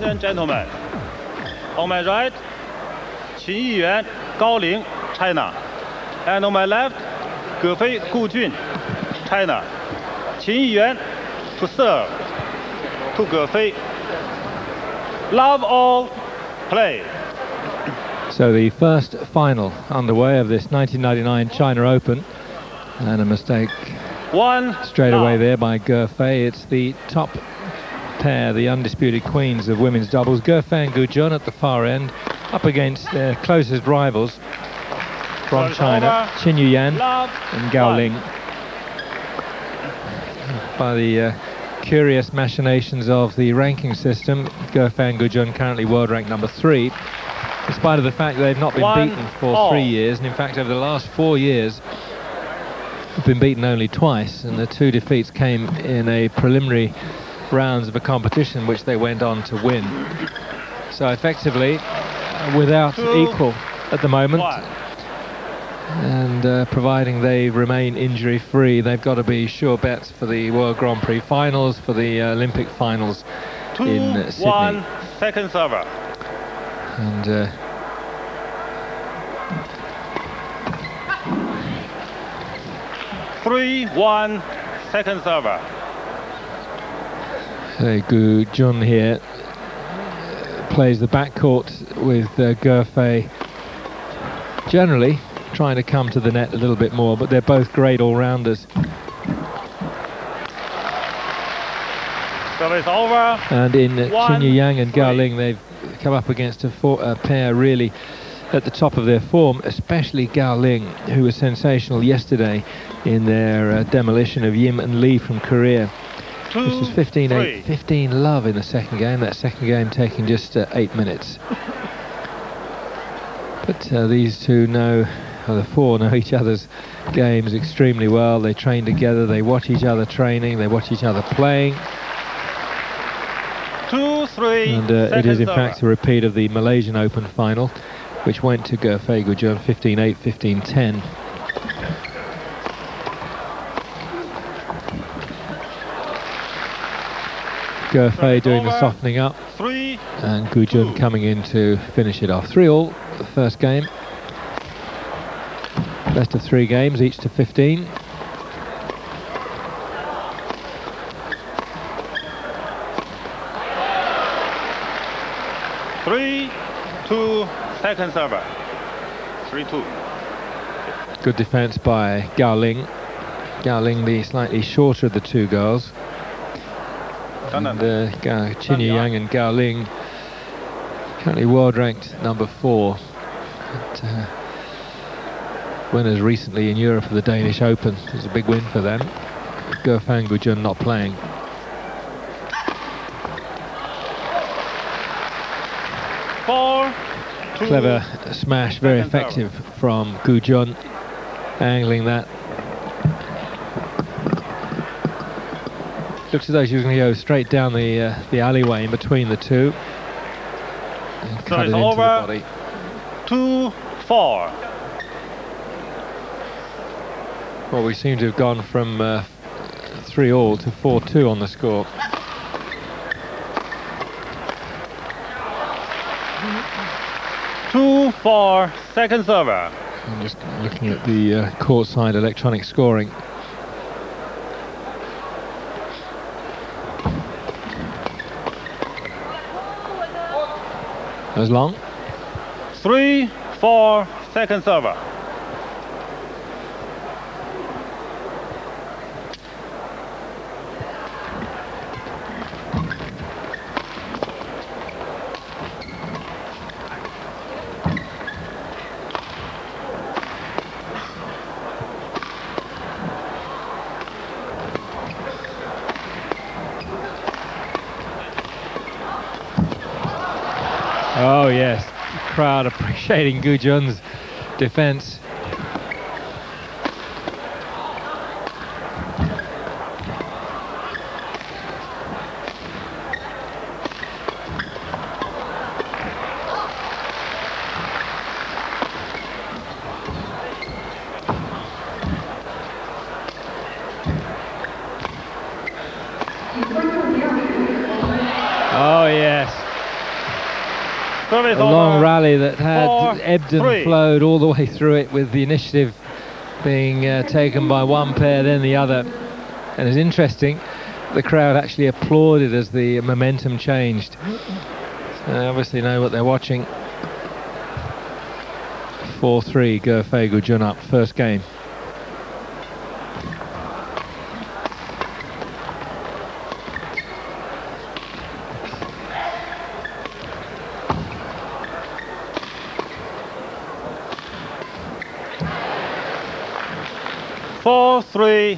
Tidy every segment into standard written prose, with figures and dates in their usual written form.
Ladies and gentlemen, on my right, Qin Yi Yuan, Gao Ling, China. And on my left, Ge Fei, Gu Jun, China. Qin Yi Yuan to serve to Ge Fei. Love all, play. So the first final underway of this 1999 China Open. And a mistake straight away there by Ge Fei. It's the top pair, the undisputed queens of women's doubles, Ge Fei and Gu Jun at the far end, up against their closest rivals from China, Qin Yi Yuan and Gao Ling. By the curious machinations of the ranking system, Ge Fei and Gu Jun currently world ranked number 3, in spite of the fact they've not been beaten for 3 years, and in fact over the last 4 years have been beaten only twice, and the 2 defeats came in a preliminary rounds of a competition which they went on to win. So effectively, without equal at the moment, and providing they remain injury-free, they've got to be sure bets for the World Grand Prix finals, for the Olympic finals in Sydney. 1 second server. And second server. Gu Jun here plays the backcourt with Ge Fei, generally trying to come to the net a little bit more, but they're both great all-rounders. So it's over. And in Qin Yi Yuan and Gao Ling, they've come up against a pair really at the top of their form, especially Gao Ling, who was sensational yesterday in their demolition of Yim and Lee from Korea. This was 15-8, 15 love in the second game, that second game taking just 8 minutes. But these two know, or the four know each other's games extremely well. They train together, they watch each other training, they watch each other playing. And it is in fact a repeat of the Malaysian Open final, which went to Ge Fei Gu Jun 15-8, 15-10. Ge Fei doing the softening up, and Gu Jun coming in to finish it off. 3-all, the first game. Best of 3 games, each to 15. Second server. 3-2. Good defense by Gao Ling. Gao Ling, the slightly shorter of the 2 girls. And Qin Yi Yuan and Gao Ling currently world ranked number 4. But, winners recently in Europe of the Danish Open. It was a big win for them. Ge Fei and Gu Jun not playing. Clever smash, very effective from Gu Jun, angling that. Looks as though she was going to go straight down the alleyway in between the 2. And cut it into the body. 2-4. Well, we seem to have gone from 3-all to 4-2 on the score. For second server. I'm just looking at the courtside electronic scoring. As long. 3-4 second server. Oh yes, crowd appreciating Gu Jun's defense. Oh yes. a long rally that had ebbed and flowed all the way through it, with the initiative being taken by one pair, then the other. And it's interesting, the crowd actually applauded as the momentum changed. So they obviously know what they're watching. 4-3, Ge Fei, Gu Jun up, first game.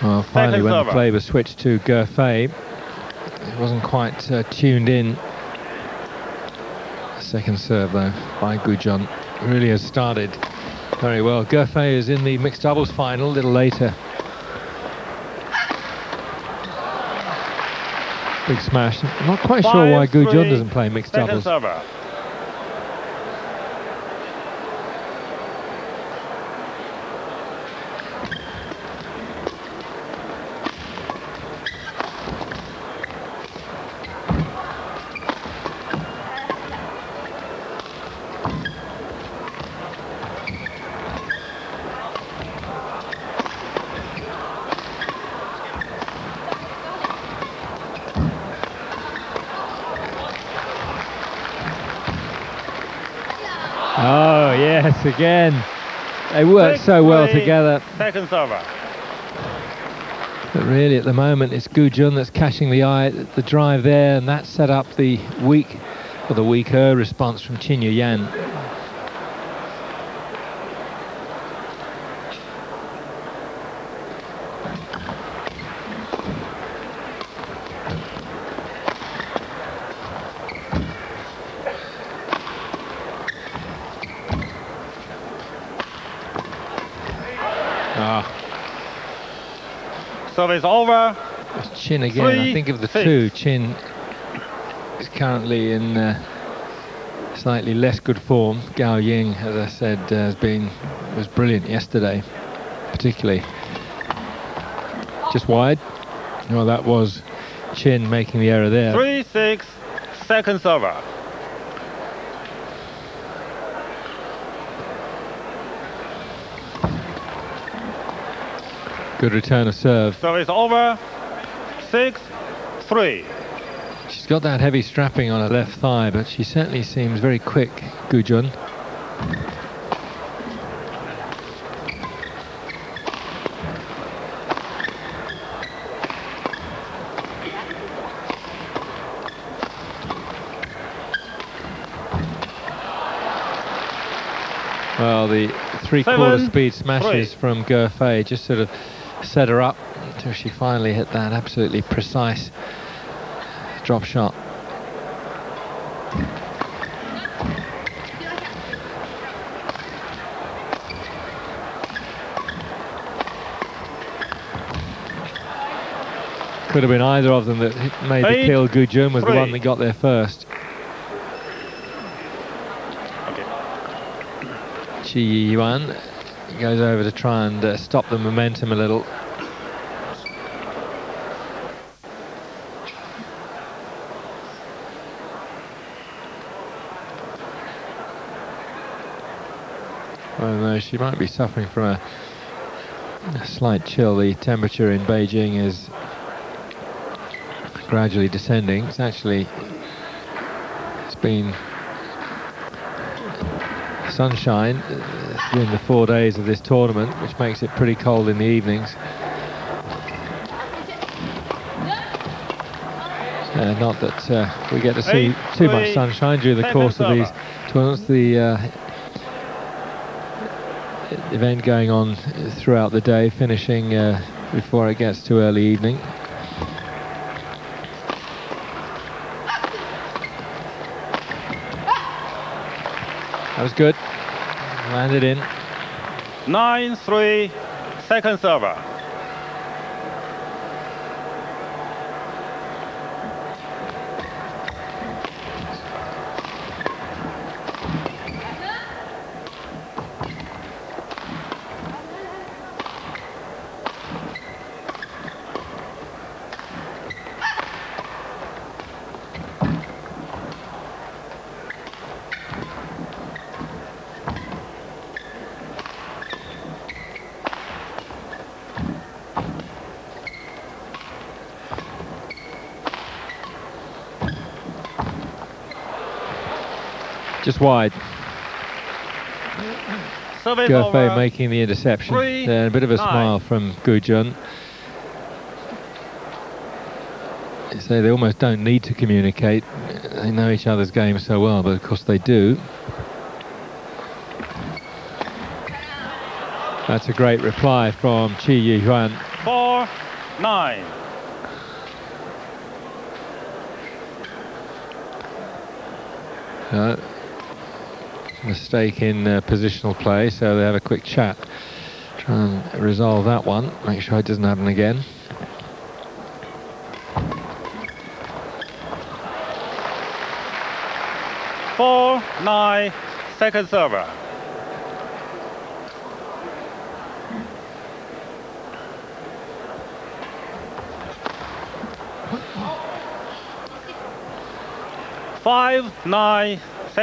Well, finally when the play was switched to Ge Fei, it wasn't quite tuned in. Second serve though by Gu Jun really has started very well. Ge Fei is in the mixed doubles final a little later. Big smash. I'm not quite sure why Gu Jun doesn't play mixed doubles. Server. Again, they work so well together. Second server. But really, at the moment, it's Gu Jun that's catching the eye, the drive there, and that set up the weak, or the weaker response from Qin Yi Yuan. Service over. It's Qin again. I think of the two, Qin is currently in slightly less good form. Gao Ling, as I said, was brilliant yesterday, particularly. Just wide. Well, that was Qin making the error there. 3-6, second server. Good return of serve. Service over. 6-3. She's got that heavy strapping on her left thigh, but she certainly seems very quick, Gu Jun. Well, the three-quarter speed smashes from Ge Fei just sort of set her up until she finally hit that absolutely precise drop shot. Could have been either of them that made the kill. Gu Jun was the one that got there first. Qin Yi Yuan goes over to try and stop the momentum a little. Well, no, she might be suffering from a slight chill. The temperature in Beijing is gradually descending. It's actually, it's been sunshine during the 4 days of this tournament, which makes it pretty cold in the evenings. Not that we get to see too much sunshine during the course of these tournaments. The event going on throughout the day, finishing before it gets to early evening. That was good. Landed in. 9-3, second server. Just wide. Ge Fei making the interception. A bit of a smile from Gu Jun. So they almost don't need to communicate. They know each other's game so well, but of course they do. That's a great reply from Qin Yi Yuan. 4-9. Mistake in positional play, so they have a quick chat. Try and resolve that one, make sure it doesn't happen again. Second server.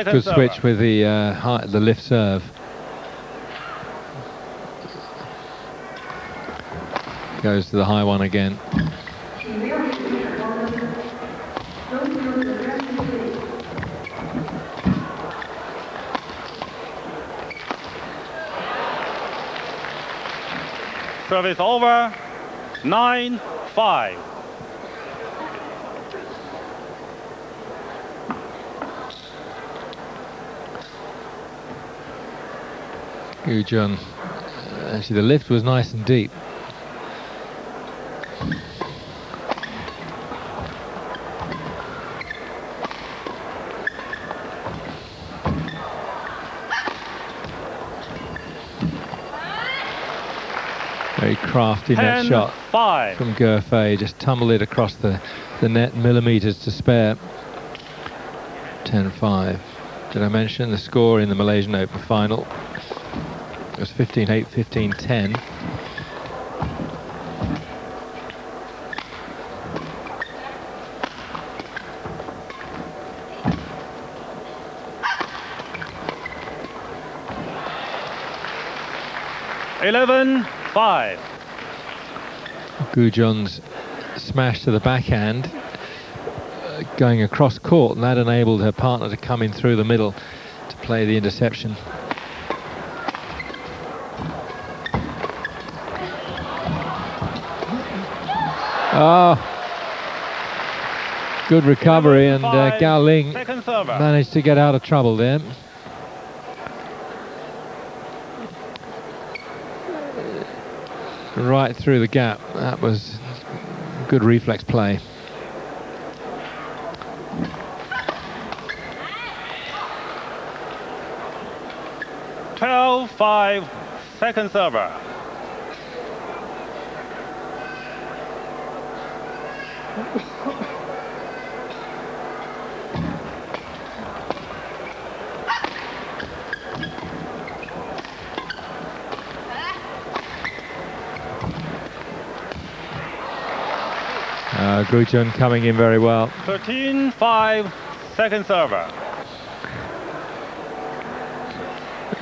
Good switch with the lift serve. Goes to the high one again. Service over. 9-5. Gu Jun. Actually, the lift was nice and deep. Very crafty net shot from Ge Fei. Just tumbled it across the net, millimeters to spare. 10-5. Did I mention the score in the Malaysian Open final? It was 15-8, 15-10. Gu Jun's smash to the backhand going across court, and that enabled her partner to come in through the middle to play the interception. Good recovery, and Gao Ling managed to get out of trouble there. Right through the gap. That was good reflex play. Second server. Gu Jun coming in very well. 13-5, second server.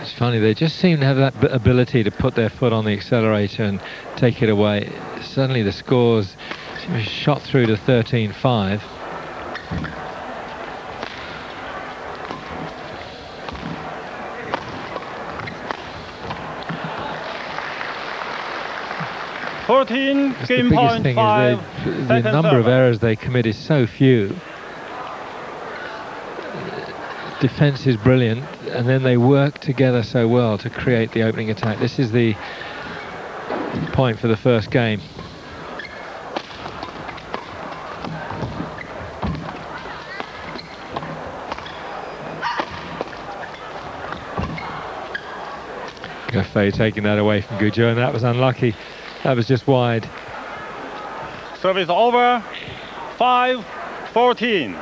It's funny, they just seem to have that ability to put their foot on the accelerator and take it away. Suddenly the scores shot through to 13-5. The biggest thing is the number of errors they commit is so few. Defense is brilliant, and then they work together so well to create the opening attack. This is the point for the first game. Ge Fei taking that away from Gu Jun, and that was unlucky. That was just wide. Service over. 5-14.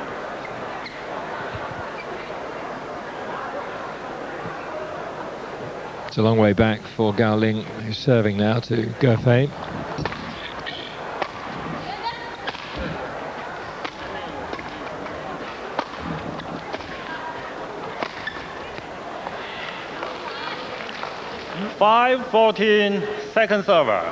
It's a long way back for Gao Ling, who's serving now to Ge Fei. Second server.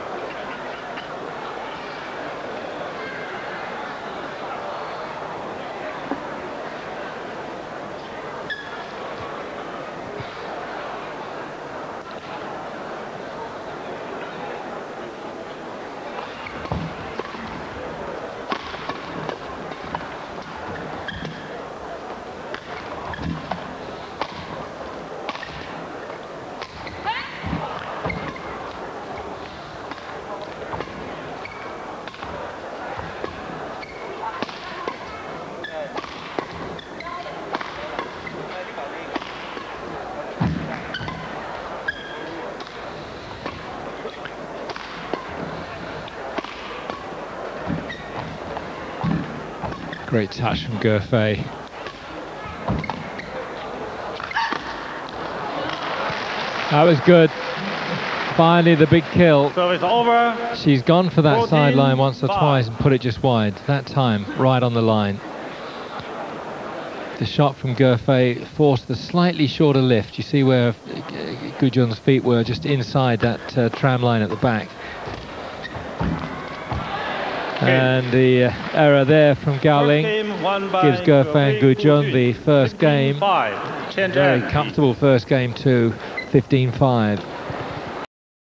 Great touch from Ge Fei. That was good. Finally, the big kill. So it's over. She's gone for that sideline once or twice and put it just wide. That time, right on the line. The shot from Ge Fei forced the slightly shorter lift. You see where Gu Jun's feet were, just inside that tram line at the back. Okay. And the error there from Gao Ling gives Ge Fei and Gu Jun the first game. Very comfortable first game too, 15-5.